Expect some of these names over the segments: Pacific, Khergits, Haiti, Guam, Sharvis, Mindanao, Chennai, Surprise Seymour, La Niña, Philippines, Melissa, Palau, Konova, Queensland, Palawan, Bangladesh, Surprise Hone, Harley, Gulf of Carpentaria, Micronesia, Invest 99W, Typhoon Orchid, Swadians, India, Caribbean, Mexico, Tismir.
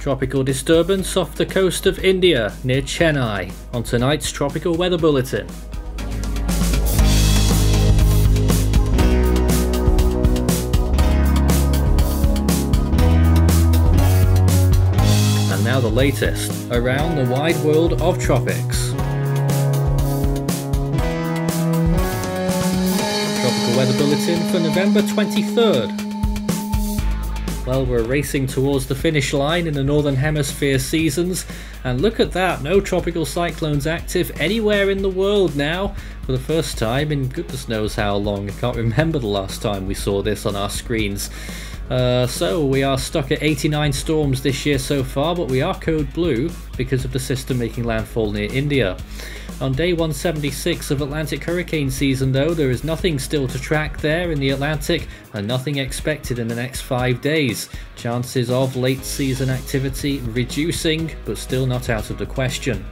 Tropical disturbance off the coast of India near Chennai on tonight's Tropical Weather Bulletin. And now the latest around the wide world of tropics. Tropical Weather Bulletin for November 23rd. Well, we're racing towards the finish line in the Northern Hemisphere seasons, and look at that, no tropical cyclones active anywhere in the world now, for the first time in goodness knows how long. I can't remember the last time we saw this on our screens. So we are stuck at 89 storms this year so far, but we are code blue because of the system making landfall near India. On day 176 of Atlantic hurricane season though, there is nothing still to track there in the Atlantic and nothing expected in the next 5 days. Chances of late season activity reducing, but still not out of the question.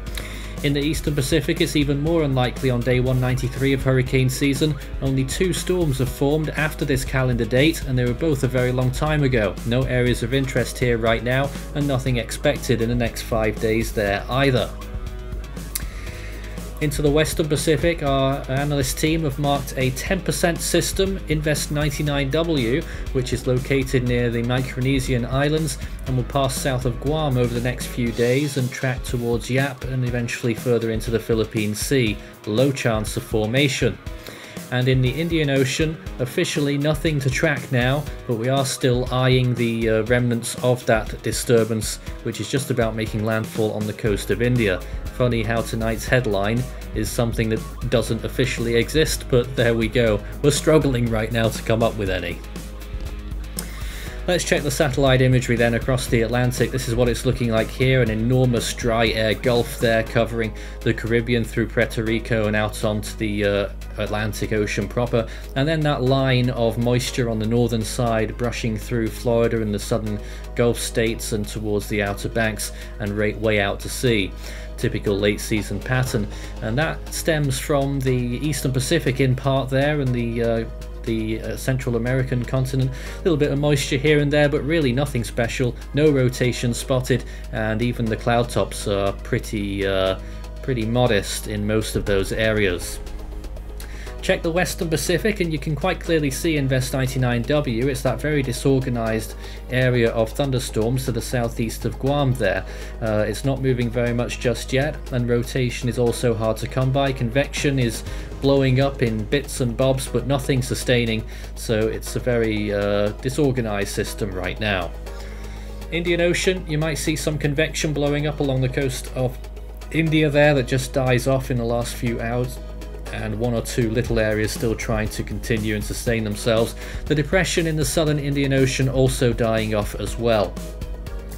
In the Eastern Pacific, it's even more unlikely on day 193 of hurricane season. Only 2 storms have formed after this calendar date, and they were both a very long time ago. No areas of interest here right now, and nothing expected in the next 5 days there either. Into the Western Pacific, our analyst team have marked a 10% system, Invest 99W, which is located near the Micronesian Islands and will pass south of Guam over the next few days and track towards Yap and eventually further into the Philippine Sea. Low chance of formation. And in the Indian Ocean, officially nothing to track now, but we are still eyeing the remnants of that disturbance, which is just about making landfall on the coast of India. Funny how tonight's headline is something that doesn't officially exist, but there we go. We're struggling right now to come up with any. Let's check the satellite imagery then across the Atlantic. This is what it's looking like here, an enormous dry air gulf there covering the Caribbean through Puerto Rico and out onto the Atlantic Ocean proper. And then that line of moisture on the northern side brushing through Florida and the southern Gulf states and towards the Outer Banks and right way out to sea. Typical late season pattern. And that stems from the Eastern Pacific in part there and the Central American continent. A little bit of moisture here and there, but really nothing special. No rotation spotted, and even the cloud tops are pretty modest in most of those areas. Check the Western Pacific and you can quite clearly see Invest 99W. It's that very disorganized area of thunderstorms to the southeast of Guam there. It's not moving very much just yet, and rotation is also hard to come by. Convection is blowing up in bits and bobs, but nothing sustaining, so it's a very disorganized system right now. Indian Ocean, you might see some convection blowing up along the coast of India there that just dies off in the last few hours, and 1 or 2 little areas still trying to continue and sustain themselves. The depression in the southern Indian Ocean also dying off as well.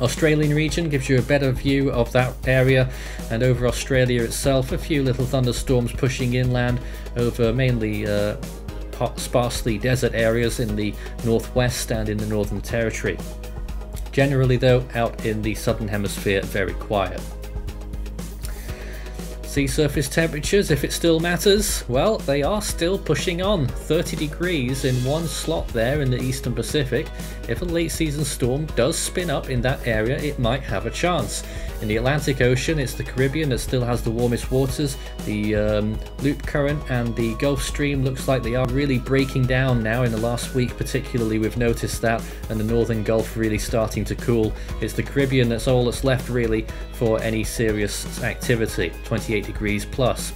Australian region gives you a better view of that area, and over Australia itself a few little thunderstorms pushing inland over mainly sparsely desert areas in the northwest and in the Northern Territory. Generally though, out in the southern hemisphere very quiet. Sea surface temperatures, if it still matters, well, they are still pushing on. 30 degrees in one slot there in the Eastern Pacific. If a late season storm does spin up in that area, it might have a chance. In the Atlantic Ocean, it's the Caribbean that still has the warmest waters. The Loop Current and the Gulf Stream looks like they are really breaking down now in the last week particularly. We've noticed that, and the Northern Gulf really starting to cool. It's the Caribbean that's all that's left really for any serious activity. 28 degrees plus.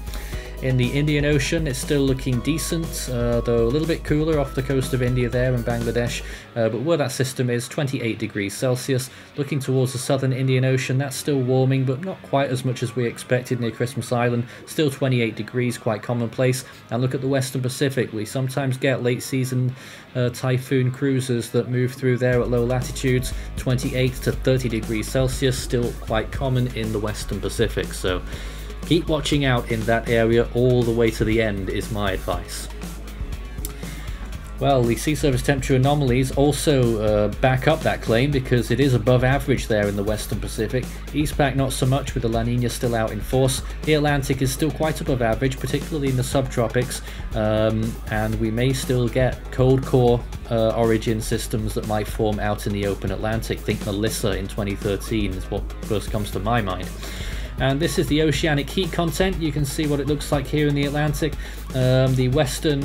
In the Indian Ocean, it's still looking decent, though a little bit cooler off the coast of India there and Bangladesh, but where that system is, 28 degrees Celsius. Looking towards the southern Indian Ocean, that's still warming, but not quite as much as we expected near Christmas Island. Still 28 degrees, quite commonplace. And look at the Western Pacific. We sometimes get late season typhoon cruisers that move through there at low latitudes, 28 to 30 degrees Celsius, still quite common in the Western Pacific. So keep watching out in that area all the way to the end is my advice. Well, the sea surface temperature anomalies also back up that claim, because it is above average there in the Western Pacific. Eastpak not so much, with the La Niña still out in force. The Atlantic is still quite above average, particularly in the subtropics, and we may still get cold core origin systems that might form out in the open Atlantic. Think Melissa in 2013 is what first comes to my mind. And this is the oceanic heat content. You can see what it looks like here in the Atlantic. The Western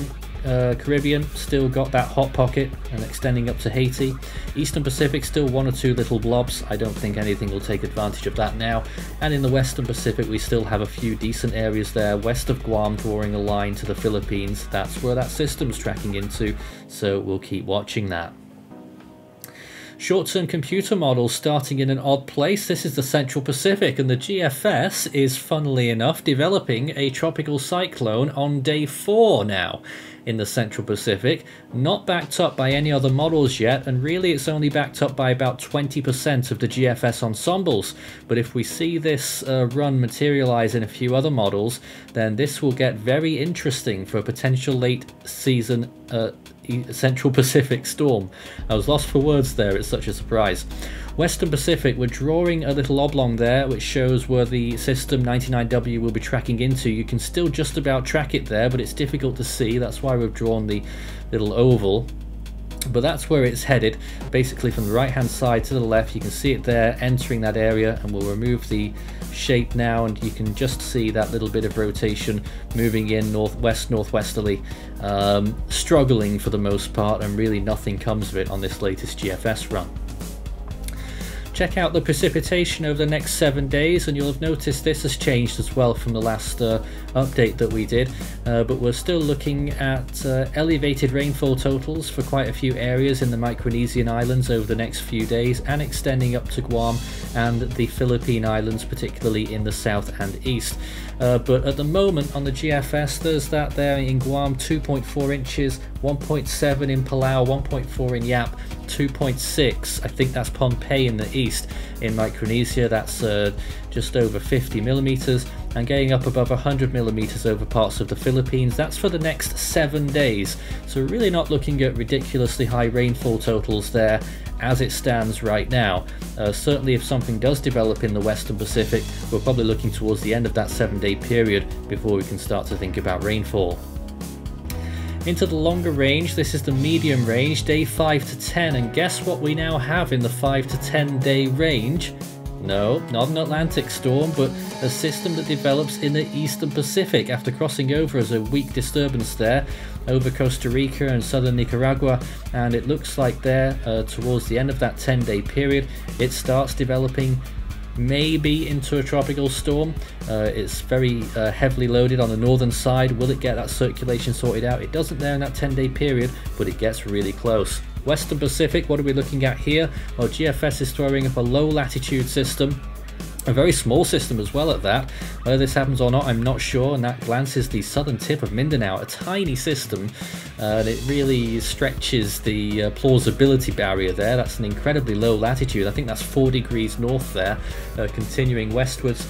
Caribbean still got that hot pocket and extending up to Haiti. Eastern Pacific still one or two little blobs. I don't think anything will take advantage of that now. And in the Western Pacific we still have a few decent areas there, west of Guam drawing a line to the Philippines. That's where that system's tracking into, so we'll keep watching that. Short-term computer models starting in an odd place. This is the Central Pacific, and the GFS is, funnily enough, developing a tropical cyclone on day 4 now in the Central Pacific. Not backed up by any other models yet, and really it's only backed up by about 20% of the GFS ensembles. But if we see this run materialize in a few other models, then this will get very interesting for a potential late season Central Pacific storm. I was lost for words there, it's such a surprise. Western Pacific, we're drawing a little oblong there which shows where the system 99W will be tracking into. You can still just about track it there, but it's difficult to see. That's why we've drawn the little oval. But that's where it's headed, basically from the right hand side to the left. You can see it there entering that area, and we'll remove the shape now, and you can just see that little bit of rotation moving in northwest northwesterly, struggling for the most part, and really nothing comes of it on this latest GFS run. Check out the precipitation over the next 7 days, and you'll have noticed this has changed as well from the last update that we did, but we're still looking at elevated rainfall totals for quite a few areas in the Micronesian Islands over the next few days, and extending up to Guam and the Philippine Islands, particularly in the south and east. But at the moment on the GFS there's that there in Guam, 2.4 inches, 1.7 in Palau, 1.4 in Yap, 2.6, I think that's Pompeii in the east. In Micronesia that's just over 50 millimeters, and getting up above 100 millimeters over parts of the Philippines. That's for the next 7 days, so really not looking at ridiculously high rainfall totals there as it stands right now. Certainly if something does develop in the Western Pacific, we're probably looking towards the end of that 7-day period before we can start to think about rainfall. Into the longer range, this is the medium range, day 5 to 10, and guess what we now have in the 5 to 10 day range? No, not an Atlantic storm, but a system that develops in the Eastern Pacific after crossing over as a weak disturbance there over Costa Rica and southern Nicaragua, and it looks like there towards the end of that 10-day period it starts developing maybe into a tropical storm. It's very heavily loaded on the northern side. Will it get that circulation sorted out? It doesn't there in that 10-day period, but it gets really close. Western Pacific, what are we looking at here? Well, GFS is throwing up a low latitude system, a very small system as well at that. Whether this happens or not, I'm not sure, and that glances the southern tip of Mindanao, a tiny system, and it really stretches the plausibility barrier there. That's an incredibly low latitude. I think that's 4 degrees north there, continuing westwards,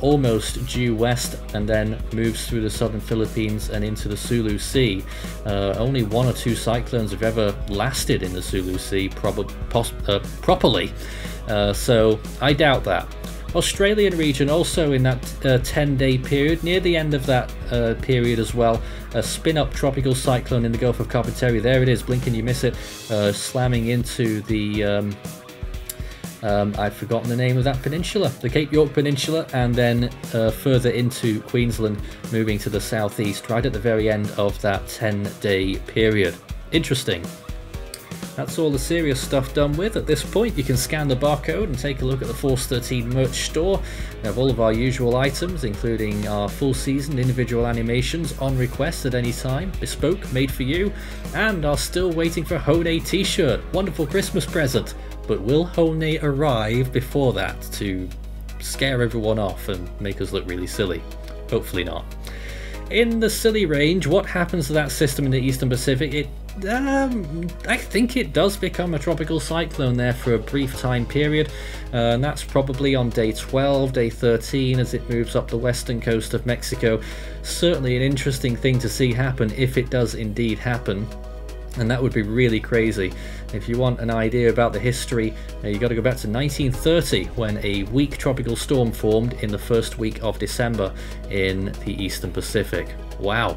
almost due west, and then moves through the southern Philippines and into the Sulu Sea. Only one or two cyclones have ever lasted in the Sulu Sea properly, so I doubt that. Australian region also in that 10-day period, near the end of that period as well, a spin-up tropical cyclone in the Gulf of Carpentaria. There it is, blink and you miss it, slamming into the I've forgotten the name of that peninsula, the Cape York Peninsula, and then further into Queensland, moving to the southeast right at the very end of that 10-day period. Interesting. That's all the serious stuff done with. At this point you can scan the barcode and take a look at the Force 13 merch store. We have all of our usual items, including our full season individual animations on request at any time, bespoke, made for you, and our still waiting for Hone t-shirt. Wonderful Christmas present, but will Hone arrive before that to scare everyone off and make us look really silly? Hopefully not. In the silly range, what happens to that system in the Eastern Pacific? I think it does become a tropical cyclone there for a brief time period, and that's probably on day 12, day 13 as it moves up the western coast of Mexico. Certainly an interesting thing to see happen if it does indeed happen. and that would be really crazy. If you want an idea about the history, you've got to go back to 1930 when a weak tropical storm formed in the first week of December in the Eastern Pacific. Wow.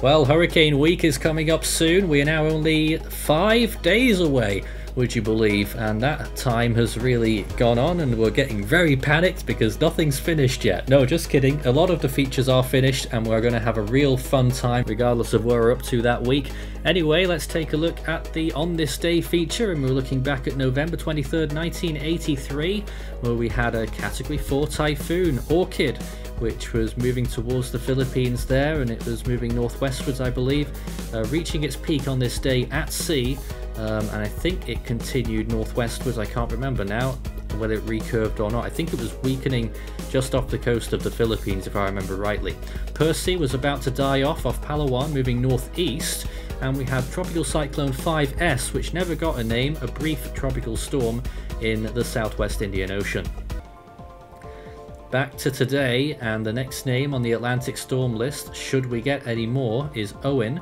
Well, Hurricane Week is coming up soon. We are now only 5 days away, would you believe, and that time has really gone on and we're getting very panicked because nothing's finished yet. No, just kidding. A lot of the features are finished and we're going to have a real fun time regardless of where we're up to that week. Anyway, let's take a look at the On This Day feature, and we're looking back at November 23rd, 1983, where we had a Category 4 Typhoon Orchid, which was moving towards the Philippines there, and it was moving northwestwards, I believe, reaching its peak on this day at sea, and I think it continued northwestwards. I can't remember now whether it recurved or not. I think it was weakening just off the coast of the Philippines, if I remember rightly. Percy was about to die off Palawan, moving northeast, and we had Tropical Cyclone 5S, which never got a name, a brief tropical storm in the southwest Indian Ocean. Back to today, and the next name on the Atlantic storm list, should we get any more, is Owen.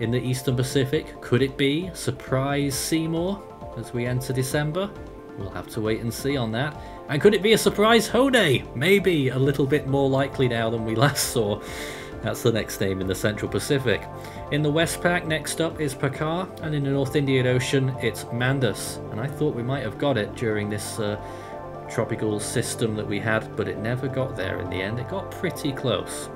In the Eastern Pacific, could it be Surprise Seymour as we enter December? We'll have to wait and see on that. And could it be a Surprise Hone? Maybe a little bit more likely now than we last saw. That's the next name in the Central Pacific. In the Westpac, next up is Pakar, and in the North Indian Ocean, it's Mandus. And I thought we might have got it during this tropical system that we had, but it never got there in the end. It got pretty close.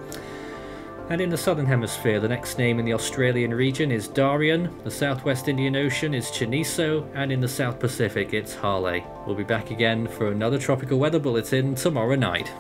And in the Southern Hemisphere, the next name in the Australian region is Darian, the Southwest Indian Ocean is Cheniso, and in the South Pacific it's Harley. We'll be back again for another Tropical Weather Bulletin tomorrow night.